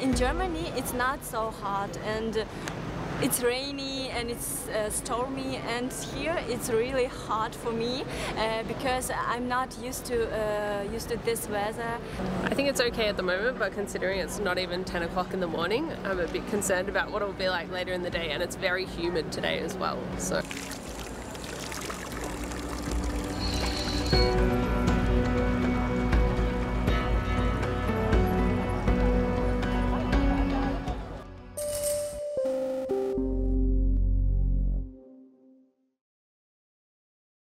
in Germany it's not so hot, and it's rainy and it's stormy, and here it's really hot for me because I'm not used to this weather. I think it's okay at the moment, but considering it's not even 10 o'clock in the morning, I'm a bit concerned about what it will be like later in the day, and it's very humid today as well. So.